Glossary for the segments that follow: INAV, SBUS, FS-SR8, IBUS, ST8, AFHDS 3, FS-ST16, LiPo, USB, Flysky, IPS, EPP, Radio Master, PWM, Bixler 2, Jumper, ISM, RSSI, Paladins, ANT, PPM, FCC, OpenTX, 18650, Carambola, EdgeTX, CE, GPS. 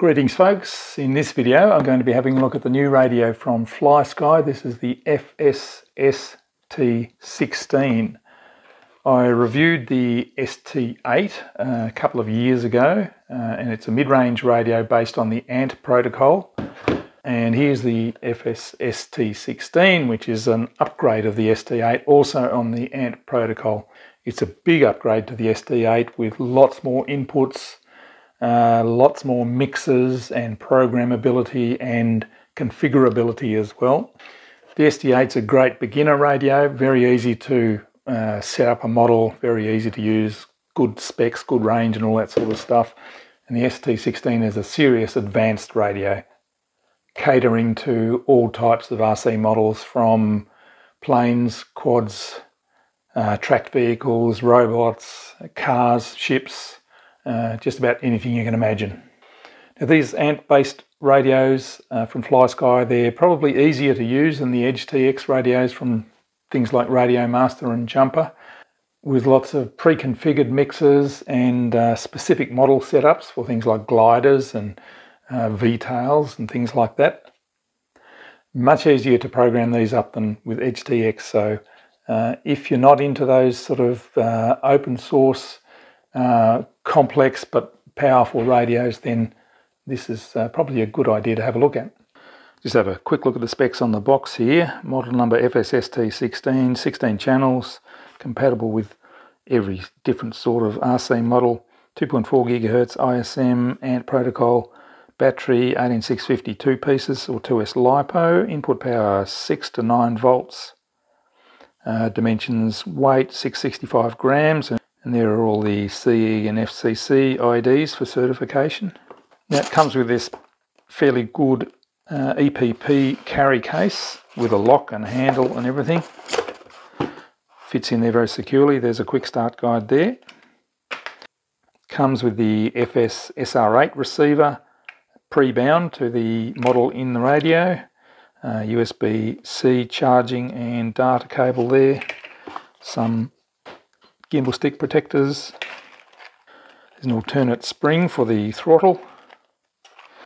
Greetings folks, in this video I'm going to be having a look at the new radio from Flysky. This is the FS-ST16. I reviewed the ST8 a couple of years ago and it's a mid-range radio based on the ANT protocol. And here's the FS-ST16, which is an upgrade of the ST8, also on the ANT protocol. It's a big upgrade to the ST8 with lots more inputs, lots more mixes and programmability and configurability as well. The ST8's a great beginner radio, very easy to set up a model, very easy to use, good specs, good range and all that sort of stuff. And the ST16 is a serious advanced radio, catering to all types of RC models from planes, quads, tracked vehicles, robots, cars, ships, just about anything you can imagine. Now these ANT-based radios from Flysky, they're probably easier to use than the EdgeTX radios from things like Radio Master and Jumper, with lots of pre-configured mixes and specific model setups for things like gliders and V-tails and things like that. Much easier to program these up than with EdgeTX, so if you're not into those sort of open source complex but powerful radios, then this is probably a good idea to have a look at. Just have a quick look at the specs on the box here. Model number FS-ST16, 16 channels, compatible with every different sort of RC model, 2.4 GHz ISM, ANT protocol, battery 18650 2 pieces or 2S LiPo, input power 6 to 9 volts, dimensions weight 665 grams. And there are all the CE and FCC IDs for certification. Now it comes with this fairly good EPP carry case with a lock and handle and everything. Fits in there very securely. There's a quick start guide there. Comes with the FS-SR8 receiver pre-bound to the model in the radio. USB-C charging and data cable there. Some gimbal stick protectors. There's an alternate spring for the throttle.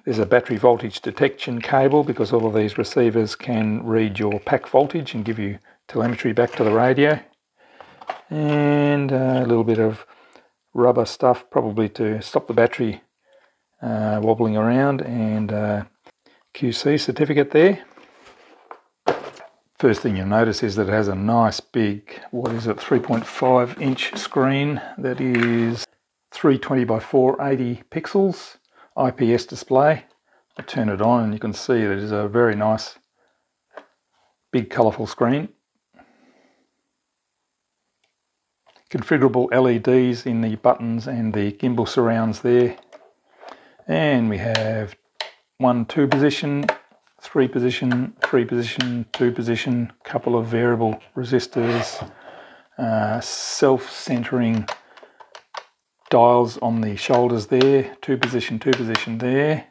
There's a battery voltage detection cable because all of these receivers can read your pack voltage and give you telemetry back to the radio. And a little bit of rubber stuff probably to stop the battery wobbling around, and QC certificate there. First thing you'll notice is that it has a nice big, what is it, 3.5 inch screen that is 320 by 480 pixels, IPS display. I'll turn it on and you can see that it is a very nice, big colourful screen. Configurable LEDs in the buttons and the gimbal surrounds there. And we have 1-2 position, 3 position, 2 position, couple of variable resistors, self-centering dials on the shoulders there, 2 position, 2 position there.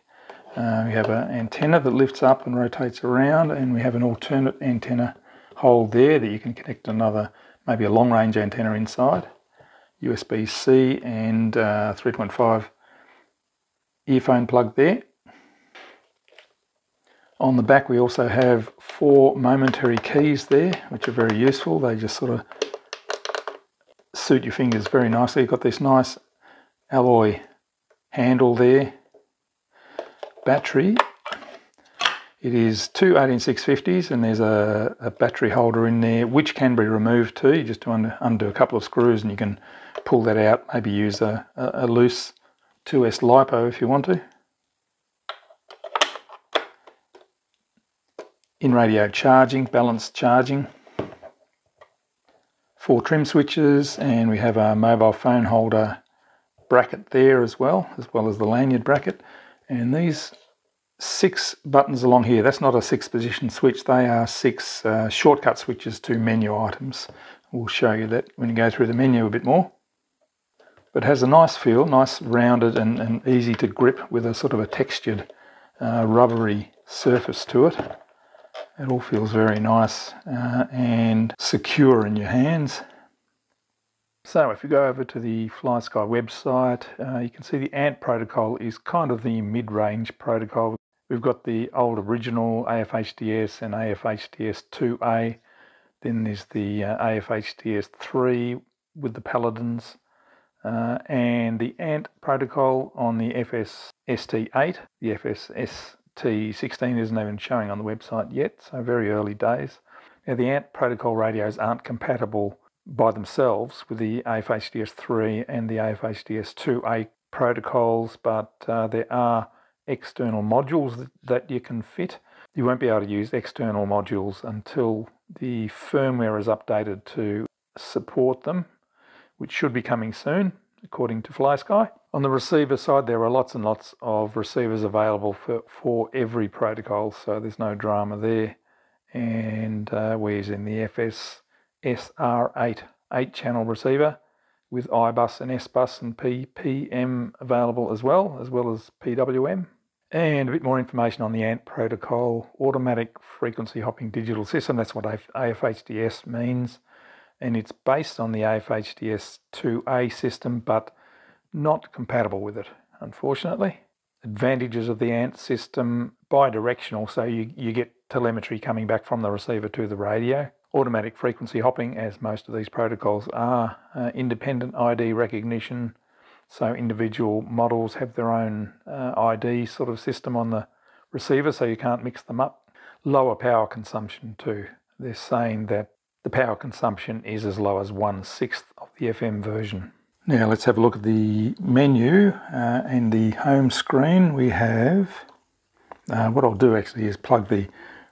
We have an antenna that lifts up and rotates around, and we have an alternate antenna hole there that you can connect another, maybe a long-range antenna inside. USB-C and 3.5 earphone plug there. On the back we also have 4 momentary keys there, which are very useful. They just sort of suit your fingers very nicely. You've got this nice alloy handle there. Battery. It is two 18650s and there's a battery holder in there which can be removed too. You just undo a couple of screws and you can pull that out. Maybe use a loose 2S LiPo if you want to. In radio charging, balanced charging, 4 trim switches, and we have a mobile phone holder bracket there as well as the lanyard bracket. And these 6 buttons along here, that's not a 6 position switch, they are 6 shortcut switches to menu items. We'll show you that when you go through the menu a bit more. But it has a nice feel, nice rounded and easy to grip with a sort of a textured rubbery surface to it. It all feels very nice and secure in your hands. So if you go over to the Flysky website, you can see the ANT protocol is kind of the mid-range protocol. We've got the old original AFHDS and AFHDS 2A. Then there's the AFHDS 3 with the Paladins. And the ANT protocol on the FS-ST8. The FS-ST16 isn't even showing on the website yet, so very early days. Now the ANT protocol radios aren't compatible by themselves with the AFHDS3 and the AFHDS2A protocols, but there are external modules that you can fit. You won't be able to use external modules until the firmware is updated to support them, which should be coming soon, according to Flysky. On the receiver side, there are lots and lots of receivers available for every protocol, so there's no drama there. And we're using the FS-SR8 8-channel receiver with IBUS and SBUS and PPM available as well as PWM. And a bit more information on the ANT protocol, automatic frequency hopping digital system, that's what AFHDS means. And it's based on the AFHDS 2A system, but not compatible with it, unfortunately. Advantages of the ANT system, bidirectional, so you get telemetry coming back from the receiver to the radio. Automatic frequency hopping, as most of these protocols are. Independent ID recognition, so individual models have their own ID sort of system on the receiver, so you can't mix them up. Lower power consumption too. They're saying that the power consumption is as low as 1/6 of the FM version. Now let's have a look at the menu and the home screen. We have, what I'll do actually is plug the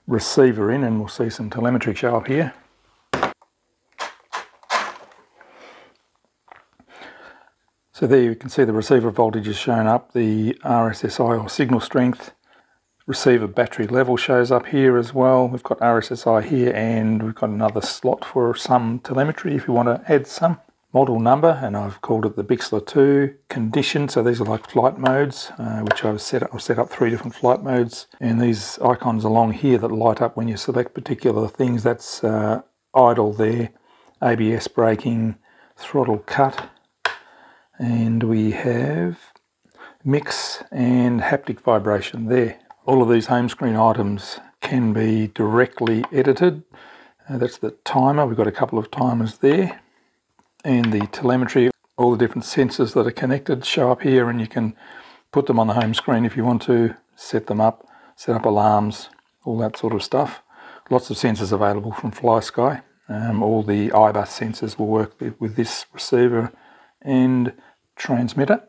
receiver in and we'll see some telemetry show up here. So there you can see the receiver voltage is shown up, the RSSI or signal strength, receiver battery level shows up here as well. We've got RSSI here and we've got another slot for some telemetry if you want to add some. Model number, and I've called it the Bixler 2. Condition, so these are like flight modes, which I've set up 3 different flight modes. And these icons along here that light up when you select particular things, that's idle there, ABS braking, throttle cut. And we have mix and haptic vibration there. All of these home screen items can be directly edited. That's the timer, we've got a couple of timers there. And the telemetry, all the different sensors that are connected show up here, and you can put them on the home screen if you want to, set them up, set up alarms, all that sort of stuff. Lots of sensors available from Flysky. All the IBUS sensors will work with this receiver and transmitter.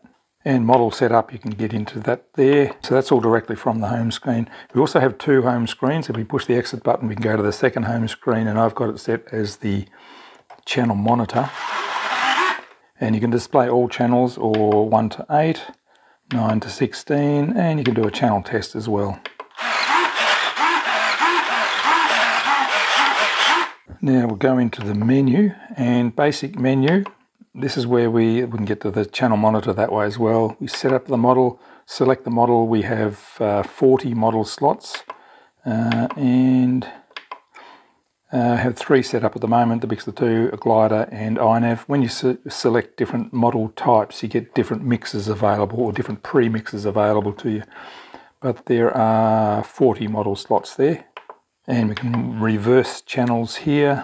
And model setup, you can get into that there. So that's all directly from the home screen. We also have 2 home screens. If we push the exit button, we can go to the second home screen, and I've got it set as the channel monitor. And you can display all channels, or 1 to 8, 9 to 16, and you can do a channel test as well. Now we'll go into the menu, and basic menu. This is where we can get to the channel monitor that way as well. We set up the model, select the model. We have 40 model slots, and I have 3 set up at the moment, the Bixler 2, a glider and INAV. When you select different model types, you get different mixes available or different pre-mixes available to you. But there are 40 model slots there. And we can reverse channels here.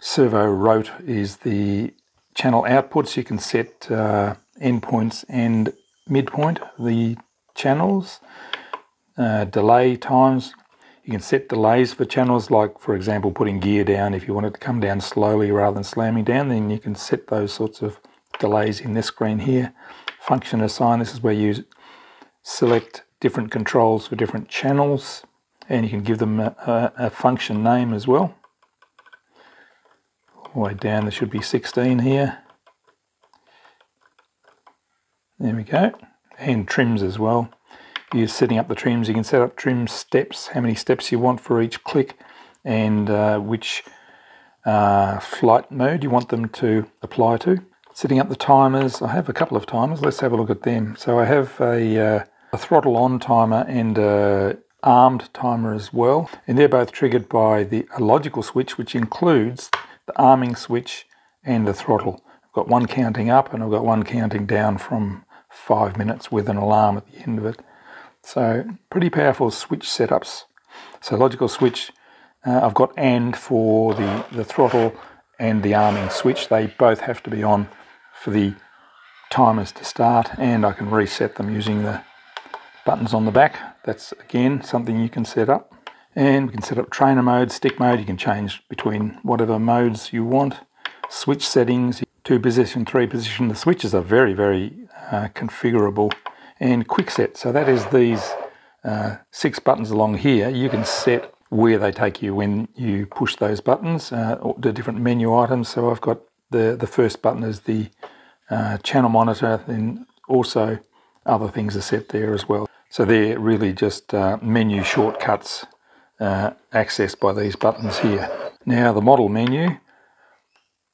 Servo rote is the channel outputs. You can set endpoints and midpoint, the channels. Delay times. You can set delays for channels, like for example putting gear down. If you want it to come down slowly rather than slamming down, then you can set those sorts of delays in this screen here. Function assign, this is where you select different controls for different channels, and you can give them a function name as well. All the way down there should be 16 here. There we go. And trims as well. You're setting up the trims. You can set up trim steps, how many steps you want for each click, and which flight mode you want them to apply to. Setting up the timers. I have a couple of timers. Let's have a look at them. So I have a throttle on timer and a armed timer as well, and they're both triggered by a logical switch, which includes the arming switch and the throttle. I've got one counting up and I've got one counting down from 5 minutes with an alarm at the end of it. So pretty powerful switch setups. So logical switch, I've got AND for the throttle and the arming switch. They both have to be on for the timers to start, and I can reset them using the buttons on the back. That's again something you can set up. And we can set up trainer mode, stick mode. You can change between whatever modes you want. Switch settings, 2 position, 3 position. The switches are very, very configurable. And quick set, so that is these 6 buttons along here. You can set where they take you when you push those buttons, the different menu items. So I've got the first button is the channel monitor, and also other things are set there as well. So they're really just menu shortcuts accessed by these buttons here. Now the model menu,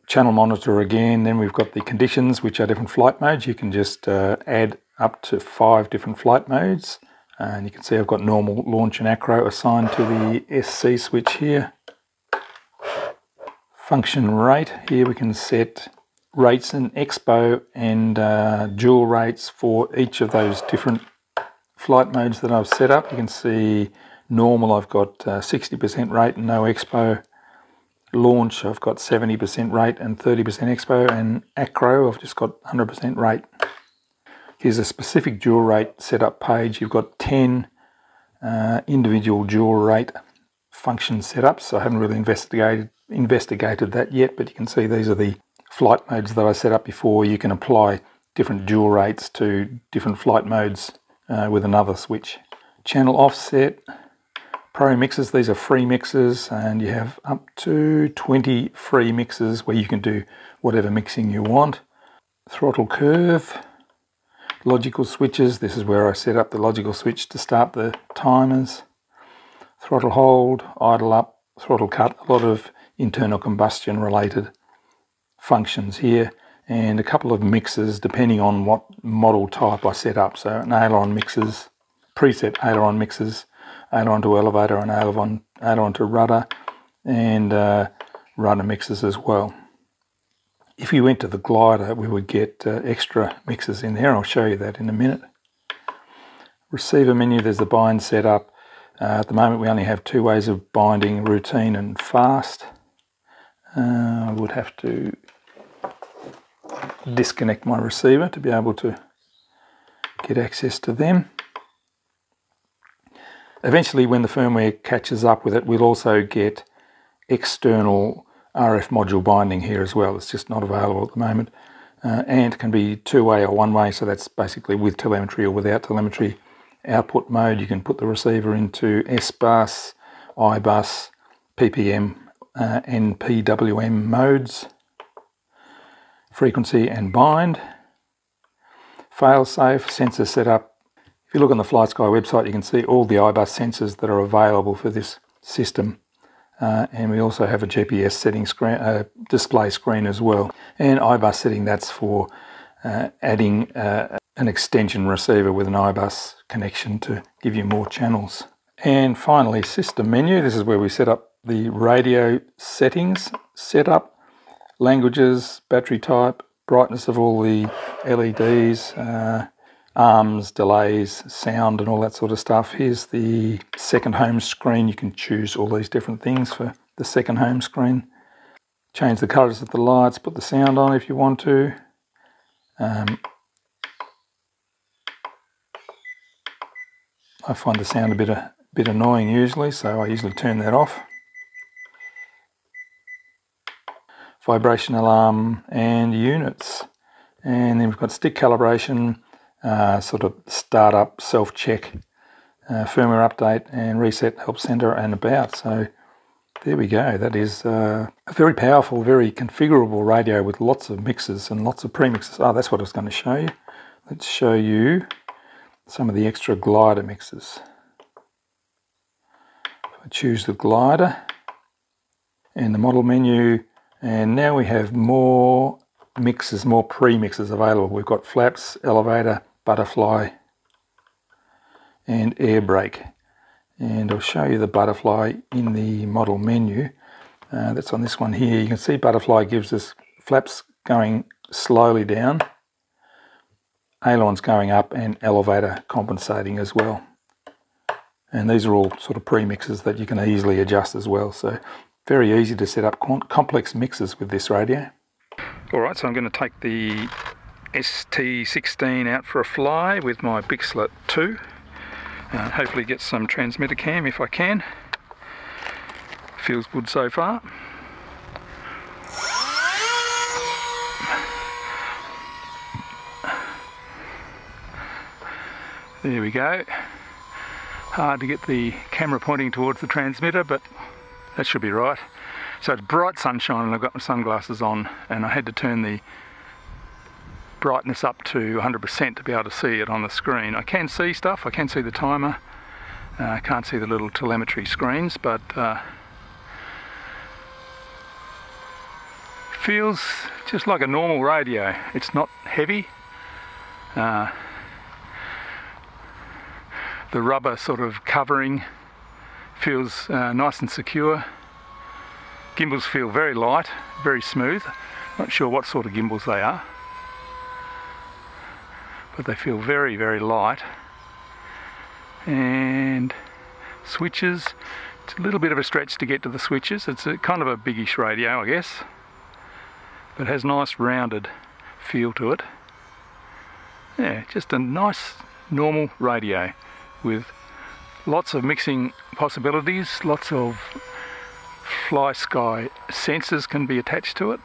channel monitor again, then we've got the conditions, which are different flight modes. You can just add up to 5 different flight modes, and you can see I've got normal, launch and acro assigned to the SC switch here. Function rate, here we can set rates in expo and dual rates for each of those different flight modes that I've set up. You can see normal I've got 60% rate and no expo. Launch I've got 70% rate and 30% expo, and acro I've just got 100% rate. Here's a specific dual rate setup page. You've got 10 individual dual rate function setups. I haven't really investigated that yet, but you can see these are the flight modes that I set up before. You can apply different dual rates to different flight modes with another switch. Channel offset, pro mixes. These are free mixes, and you have up to 20 free mixes where you can do whatever mixing you want. Throttle curve. Logical switches, this is where I set up the logical switch to start the timers. Throttle hold, idle up, throttle cut, a lot of internal combustion related functions here, and a couple of mixes depending on what model type I set up. So an aileron mixes, preset aileron mixes, aileron to elevator and aileron to rudder, and rudder mixes as well. If you went to the glider, we would get extra mixes in there. I'll show you that in a minute. Receiver menu, there's the bind setup. At the moment, we only have 2 ways of binding, routine and fast. I would have to disconnect my receiver to be able to get access to them. Eventually, when the firmware catches up with it, we'll also get external RF module binding here as well. It's just not available at the moment. ANT can be 2-way or 1-way, so that's basically with telemetry or without telemetry. Output mode, you can put the receiver into SBUS, IBUS, PPM and PWM modes. Frequency and bind. Failsafe, sensor setup. If you look on the FlySky website, you can see all the IBUS sensors that are available for this system. And we also have a GPS setting screen, display screen as well. And IBUS setting, that's for adding an extension receiver with an IBUS connection to give you more channels. And finally, system menu. This is where we set up the radio settings, setup, languages, battery type, brightness of all the LEDs, arms, delays, sound and all that sort of stuff. Here's the second home screen. You can choose all these different things for the second home screen. Change the colours of the lights, put the sound on if you want to. I find the sound a bit annoying usually, so I usually turn that off. Vibration alarm and units. And then we've got stick calibration, sort of startup, self-check, firmware update and reset, help center and about. So there we go. That is a very powerful, very configurable radio with lots of mixes and lots of premixes. Oh, that's what I was going to show you. Let's show you some of the extra glider mixes. I choose the glider and the model menu, and now we have more mixes, more premixes available. We've got flaps, elevator, butterfly and air brake, and I'll show you the butterfly in the model menu. That's on this one here. You can see butterfly gives us flaps going slowly down, ailerons going up, and elevator compensating as well. And these are all sort of pre-mixes that you can easily adjust as well. So very easy to set up complex mixes with this radio. All right, so I'm going to take the ST16 out for a fly with my Bixler 2. Hopefully get some transmitter cam if I can. Feels good so far. There we go. Hard to get the camera pointing towards the transmitter, but that should be right. So it's bright sunshine and I've got my sunglasses on, and I had to turn the brightness up to 100% to be able to see it on the screen. I can see stuff, I can see the timer, I can't see the little telemetry screens, but feels just like a normal radio. It's not heavy. The rubber sort of covering feels nice and secure. Gimbals feel very light, very smooth. Not sure what sort of gimbals they are, but they feel very, very light. And switches, it's a little bit of a stretch to get to the switches. It's a kind of a biggish radio, I guess, but it has nice rounded feel to it. Yeah, just a nice normal radio with lots of mixing possibilities, lots of Flysky sensors can be attached to it.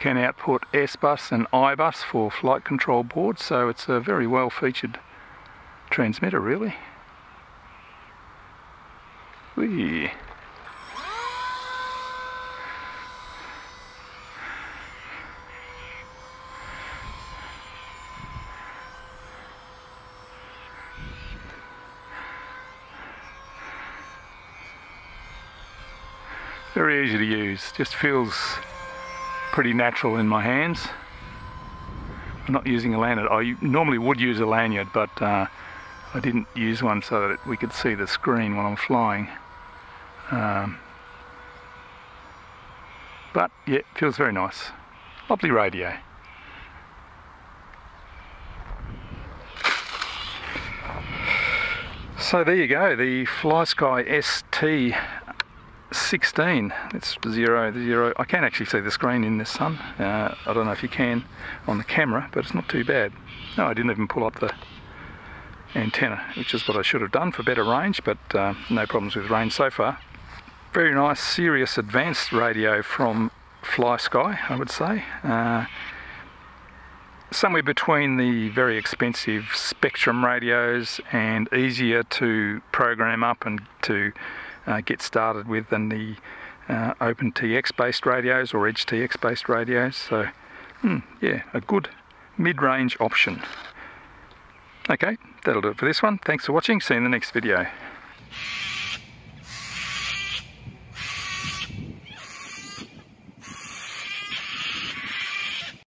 Can output SBUS and IBUS for flight control boards, so it's a very well featured transmitter really. Whee. Very easy to use, just feels pretty natural in my hands. I'm not using a lanyard. I normally would use a lanyard, but I didn't use one so that we could see the screen while I'm flying. But yeah, feels very nice. Lovely radio. So there you go, the Flysky ST16. It's zero. I can actually see the screen in this sun. I don't know if you can on the camera, but it's not too bad. No, I didn't even pull up the antenna, which is what I should have done for better range, but no problems with range so far. Very nice, serious, advanced radio from Flysky, I would say. Somewhere between the very expensive Spectrum radios and easier to program up and to get started with than the OpenTX based radios or EdgeTX based radios. So yeah, a good mid-range option. Okay, that'll do it for this one. Thanks for watching. See you in the next video.